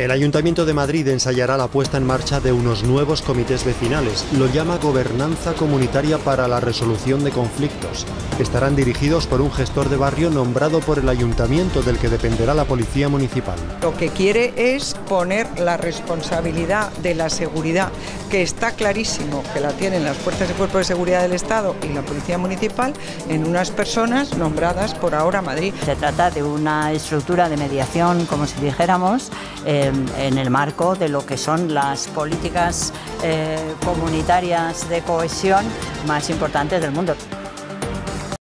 El Ayuntamiento de Madrid ensayará la puesta en marcha de unos nuevos comités vecinales. Lo llama Gobernanza Comunitaria para la Resolución de Conflictos. Estarán dirigidos por un gestor de barrio nombrado por el ayuntamiento, del que dependerá la policía municipal. Lo que quiere es poner la responsabilidad de la seguridad, que está clarísimo que la tienen las fuerzas y cuerpos de seguridad del Estado y la policía municipal, en unas personas nombradas por ahora Madrid. Se trata de una estructura de mediación, como si dijéramos, en el marco de lo que son las políticas comunitarias de cohesión más importantes del mundo.